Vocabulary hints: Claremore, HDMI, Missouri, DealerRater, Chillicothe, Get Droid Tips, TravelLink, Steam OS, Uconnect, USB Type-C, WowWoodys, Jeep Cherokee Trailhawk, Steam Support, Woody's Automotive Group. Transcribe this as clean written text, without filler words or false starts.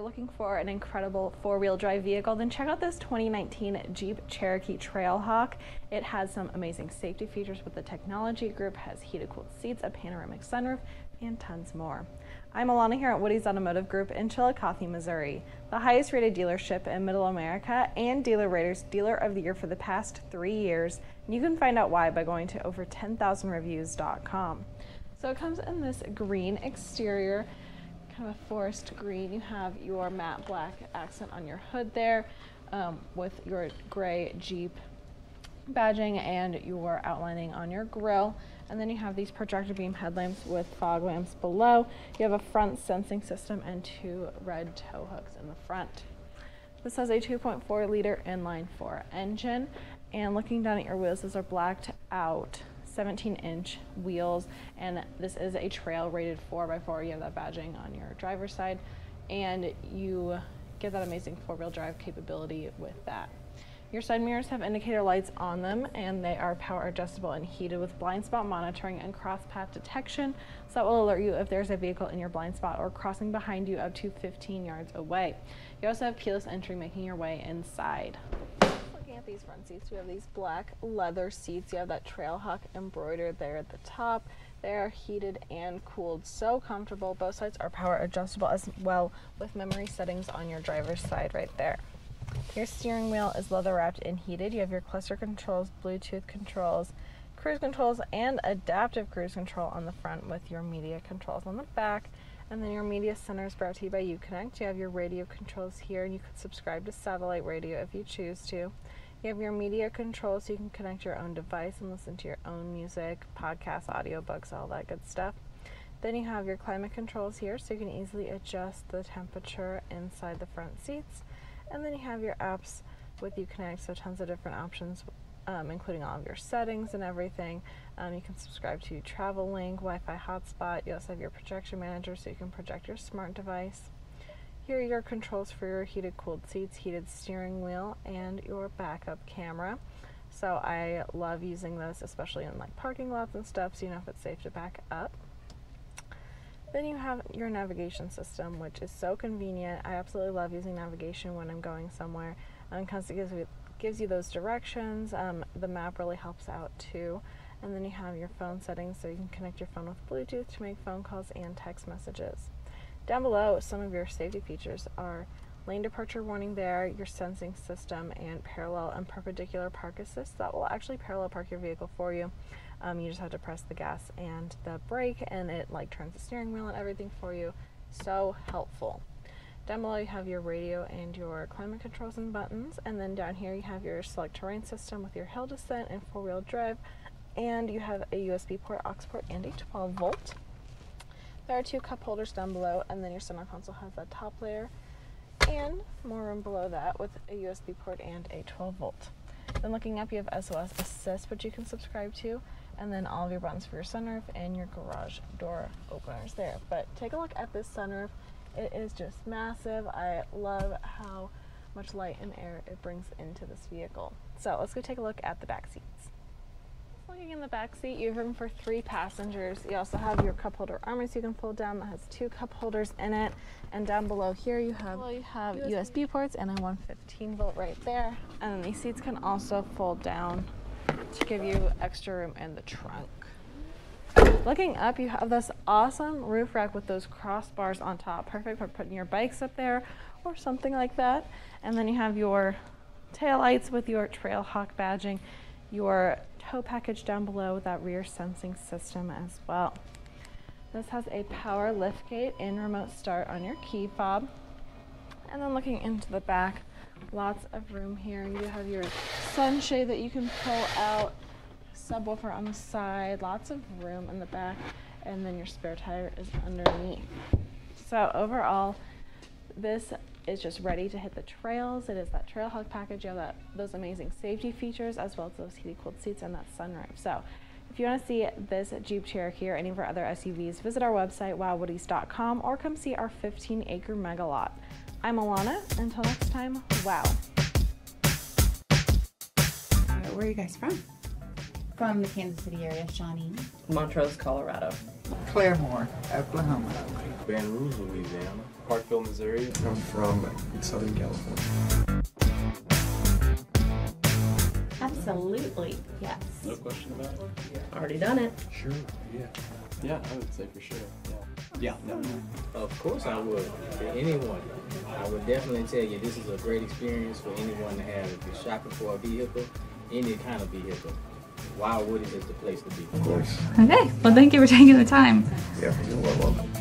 you're looking for an incredible four-wheel drive vehicle, then check out this 2019 Jeep Cherokee Trailhawk. It has some amazing safety features with the technology group, has heated-cooled seats, a panoramic sunroof, and tons more. I'm Alana here at Woody's Automotive Group in Chillicothe, Missouri, the highest-rated dealership in Middle America and DealerRater's Dealer of the Year for the past 3 years. And you can find out why by going to over10,000reviews.com. So it comes in this green exterior, kind of a forest green. You have your matte black accent on your hood there, with your gray Jeep badging and your outlining on your grille. And then you have these projector beam headlamps with fog lamps below. You have a front sensing system and two red tow hooks in the front. This has a 2.4 liter inline-4 engine. And looking down at your wheels, those are blacked out 17-inch wheels, and this is a trail rated 4x4. You have that badging on your driver's side, and you get that amazing four-wheel drive capability with that. Your side mirrors have indicator lights on them, and they are power adjustable and heated with blind spot monitoring and cross path detection, so that will alert you if there's a vehicle in your blind spot or crossing behind you up to 15 yards away. You also have keyless entry making your way inside. These front seats, we have these black leather seats. You have that Trailhawk embroidered there at the top. They are heated and cooled, so comfortable. Both sides are power adjustable as well, with memory settings on your driver's side right there. Your steering wheel is leather wrapped and heated. You have your cluster controls, Bluetooth controls, cruise controls, and adaptive cruise control on the front, with your media controls on the back. And then your media center is brought to you by Uconnect. You have your radio controls here, and you can subscribe to satellite radio if you choose to. You have your media controls, so you can connect your own device and listen to your own music, podcasts, audiobooks, all that good stuff. Then you have your climate controls here, so you can easily adjust the temperature inside the front seats. And then you have your apps with Uconnect, so tons of different options, including all of your settings and everything. You can subscribe to TravelLink, Wi-Fi hotspot. You also have your projection manager, so you can project your smart device. Here are your controls for your heated cooled seats, heated steering wheel, and your backup camera. So I love using those, especially in like parking lots and stuff, so you know if it's safe to back up. Then you have your navigation system, which is so convenient. I absolutely love using navigation when I'm going somewhere, because it gives you those directions. The map really helps out too. And then you have your phone settings, so you can connect your phone with Bluetooth to make phone calls and text messages. Down below, some of your safety features are lane departure warning there, your sensing system, and parallel and perpendicular park assist. That will actually parallel park your vehicle for you. You just have to press the gas and the brake, and it like turns the steering wheel and everything for you. So helpful. Down below you have your radio and your climate controls and buttons, and then down here you have your select terrain system with your hill descent and four-wheel drive, and you have a USB port, aux port, and a 12-volt. There are two cup holders down below, and then your center console has that top layer and more room below that with a USB port and a 12-volt. Then looking up, you have SOS Assist, which you can subscribe to, and then all of your buttons for your sunroof and your garage door openers there. But take a look at this sunroof. It is just massive. I love how much light and air it brings into this vehicle. So let's go take a look at the back seats. Looking in the back seat, you have room for 3 passengers. You also have your cup holder armrest you can fold down that has 2 cup holders in it, and down below here you have USB ports and a 115-volt right there. And then these seats can also fold down to give you extra room in the trunk. Looking up, you have this awesome roof rack with those crossbars on top, perfect for putting your bikes up there or something like that. And then you have your taillights with your Trailhawk badging, your tow package down below with that rear sensing system as well. This has a power liftgate and remote start on your key fob. And then looking into the back, lots of room here. You have your sunshade that you can pull out, subwoofer on the side, lots of room in the back, and then your spare tire is underneath. So overall, this is just ready to hit the trails. It is that Trailhawk package. You have those amazing safety features, as well as those heated cooled seats and that sunroof. So if you want to see this Jeep Cherokee or any of our other SUVs, visit our website, wowwoodies.com, or come see our 15-acre mega lot. I'm Alana. Until next time, wow. Where are you guys from? From the Kansas City area, Shawnee. Montrose, Colorado. Claremore, Oklahoma. Baton Rouge, Louisiana. Parkville, Missouri. I'm from Southern California. Absolutely, yes. No question about it? Yeah. Already done it. Sure, yeah. Yeah, I would say for sure. Yeah. Yeah. Of course I would. For anyone. I would definitely tell you this is a great experience for anyone to have if you're shopping for a vehicle, any kind of vehicle. Why Woody's is the place to be. Of course. Okay. Well, thank you for taking the time. Yeah, you're welcome.